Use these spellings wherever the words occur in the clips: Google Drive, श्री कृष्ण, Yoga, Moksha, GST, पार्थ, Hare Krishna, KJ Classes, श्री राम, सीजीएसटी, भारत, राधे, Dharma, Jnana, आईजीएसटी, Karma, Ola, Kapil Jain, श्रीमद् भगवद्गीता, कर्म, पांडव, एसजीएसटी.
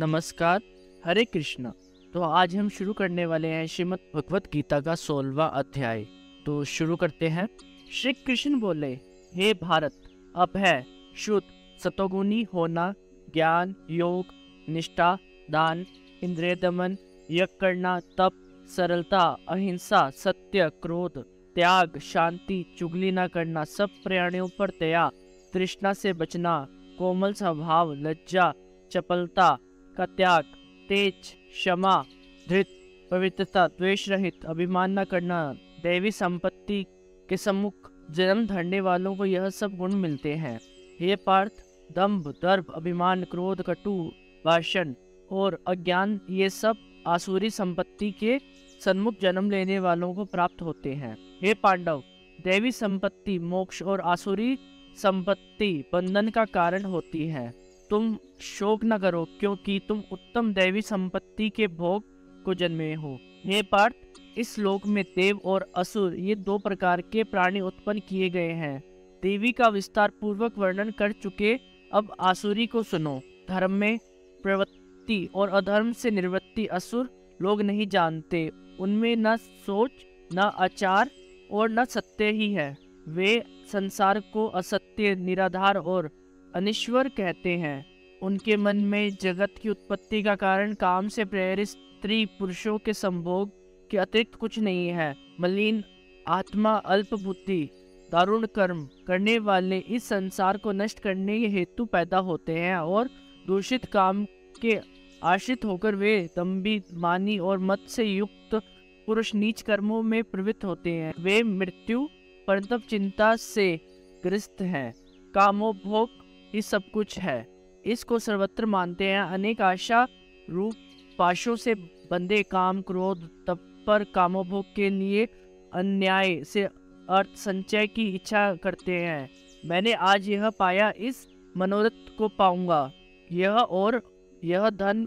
नमस्कार, हरे कृष्णा। तो आज हम शुरू करने वाले हैं श्रीमद् भगवद्गीता का 16वां अध्याय। तो शुरू करते हैं। श्री कृष्ण बोले, हे भारत, अब है शुद्ध सतोगुणी होना, ज्ञान, योग, निष्ठा, दान, इंद्रिय दमन, यज्ञ करना, तप, सरलता, अहिंसा, सत्य, क्रोध, त्याग, शांति, चुगली न करना, सब प्राणियों पर दया, तृष्णा से बचना, कोमल स्वभाव, लज्जा, चपलता का त्याग, तेज, क्षमा, धृत, पवित्रता, द्वेष रहित, अभिमान न करना, देवी संपत्ति के सम्मुख जन्म धरने वालों को यह सब गुण मिलते हैं। हे पार्थ, दंभ, दर्भ, अभिमान, क्रोध, कटु भाषण और अज्ञान, ये सब आसुरी संपत्ति के सन्मुख जन्म लेने वालों को प्राप्त होते हैं। हे पांडव, देवी संपत्ति, मोक्ष और आसुरी संपत्ति बंधन का कारण होती है। तुम शोक न करो, क्योंकि तुम उत्तम देवी संपत्ति के भोग को जन्मे हो। हे पार्थ, इस लोक में देव और असुर ये दो प्रकार के प्राणी उत्पन्न किए गए हैं। देवी का विस्तार पूर्वक वर्णन कर चुके, अब आसुरी को सुनो। धर्म में प्रवृत्ति और अधर्म से निवृत्ति असुर लोग नहीं जानते। उनमें न सोच, न आचार और न सत्य ही है। वे संसार को असत्य, निराधार और अनिश्वर कहते हैं। उनके मन में जगत की उत्पत्ति का कारण काम से प्रेरित स्त्री पुरुषों के संभोग के अतिरिक्त कुछ नहीं है। मलिन आत्मा, अल्प बुद्धि, दारुण कर्म करने वाले इस संसार को नष्ट करने के हेतु पैदा होते हैं और दूषित काम के आश्रित होकर वे दंभी, मानी और मद से युक्त पुरुष नीच कर्मों में प्रवृत्त होते हैं। वे मृत्यु पर्यंत चिंता से ग्रस्त हैं। कामोभोग ही सब कुछ है, इसको सर्वत्र मानते हैं। अनेक आशा रूप पाशों से बंधे काम, क्रोध, तप पर कामोभोग के लिए अन्याय से अर्थ संचय की इच्छा करते हैं। मैंने आज यह पाया, इस मनोरथ को पाऊंगा, यह और यह धन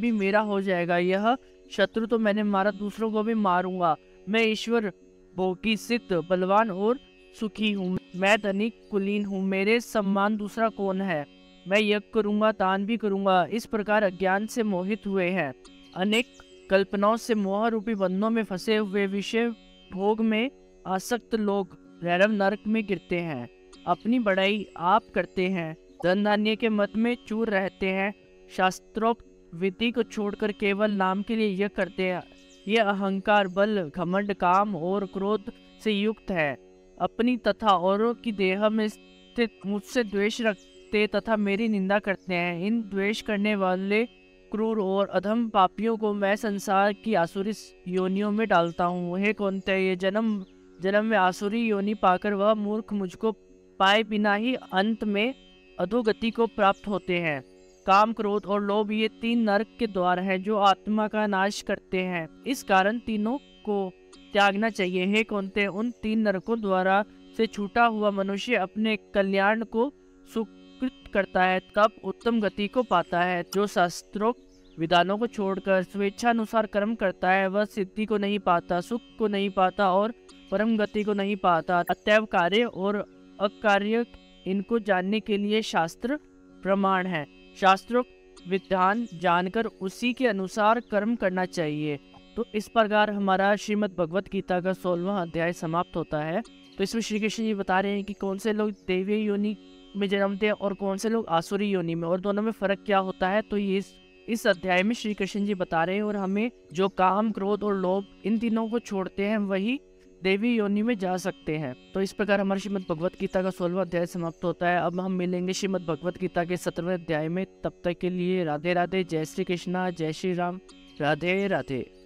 भी मेरा हो जाएगा, यह शत्रु तो मैंने मारा, दूसरों को भी मारूंगा, मैं ईश्वर भोगी, सिद्ध, बलवान और सुखी हूँ, मैं धनिक, कुलीन हूँ, मेरे सम्मान दूसरा कौन है, मैं यज्ञ करूँगा, दान भी करूँगा। इस प्रकार अज्ञान से मोहित हुए हैं। अनेक कल्पनाओं से मोह रूपी बंधनों में फंसे हुए विषय भोग में आसक्त लोग भैरव नरक में गिरते हैं। अपनी बड़ाई आप करते हैं, धन धान्य के मत में चूर रहते हैं, शास्त्रोक्त विधि को छोड़कर केवल नाम के लिए यह करते हैं। यह अहंकार, बल, घमंड, काम और क्रोध से युक्त है। अपनी तथा औरों की देह में स्थित मुझसे द्वेष रखते तथा मेरी निंदा करते हैं। इन द्वेष करने वाले क्रूर और अधम पापियों को मैं संसार की आसुरी योनियों में डालता हूँ। हे कौन्तेय, जन्म जन्म में आसुरी योनि पाकर वह मूर्ख मुझको पाए बिना ही अंत में अधोगति को प्राप्त होते हैं। काम, क्रोध और लोभ ये तीन नरक के द्वार हैं जो आत्मा का नाश करते हैं। इस कारण तीनों को त्यागना चाहिए। हे कौन्तेय, उन तीन नरकों द्वारा से छूटा हुआ मनुष्य अपने कल्याण को सुकृत करता है, तब उत्तम गति को पाता है। जो शास्त्रोक्त विधानों को छोड़कर स्वेच्छानुसार कर्म करता है, वह सिद्धि को नहीं पाता, सुख को नहीं पाता और परम गति को नहीं पाता। अतएव कार्य और अकार्य, इनको जानने के लिए शास्त्र प्रमाण है। शास्त्रोक्त विधान जानकर उसी के अनुसार कर्म करना चाहिए। तो इस प्रकार हमारा श्रीमद् भगवद गीता का 16वां अध्याय समाप्त होता है। तो इसमें श्री कृष्ण जी बता रहे हैं कि कौन से लोग देवी योनि में जन्मते हैं और कौन से लोग आसुरी योनि में, और दोनों में फर्क क्या होता है। तो ये इस अध्याय में श्री कृष्ण जी बता रहे हैं। और हमें जो काम, क्रोध और लोभ इन तीनों को छोड़ते हैं, वही देवी योनि में जा सकते हैं। तो इस प्रकार हमारा श्रीमद् भगवद गीता का 16वां अध्याय समाप्त होता है। अब हम मिलेंगे श्रीमद् भगवद गीता के 17वें अध्याय में। तब तक के लिए राधे राधे, जय श्री कृष्णा, जय श्री राम, राधे राधे।